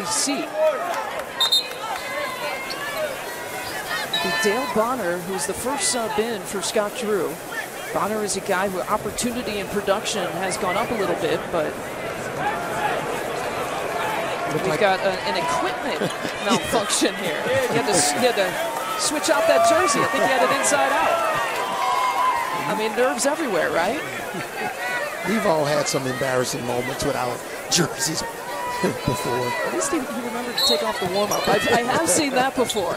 they see. But Dale Bonner, who's the first sub in for Scott Drew. Bonner is a guy where opportunity and production has gone up a little bit, but we've got an equipment malfunction here. He had to switch out that jersey. I think he had it inside out. I mean, nerves everywhere, right? We've all had some embarrassing moments with our jerseys before. At least he remembered to take off the warm-up. I have seen that before.